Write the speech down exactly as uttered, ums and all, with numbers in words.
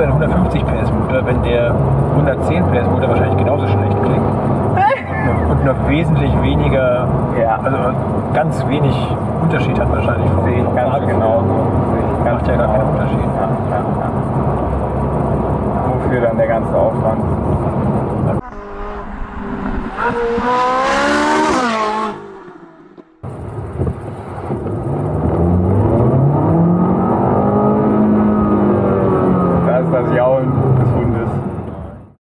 du einen hundertfünfzig PS Motor, wenn der hundertzehn PS Motor wahrscheinlich genauso schlecht klingt. Und noch wesentlich weniger, ja. Also ganz wenig Unterschied hat wahrscheinlich. Sehe ich ganz Marken. Genauso. Sehe ich ganz Macht ja genau. Gar keinen Unterschied. Ja, ja, ja. Wofür dann der ganze Aufwand? Das ist das Jaulen.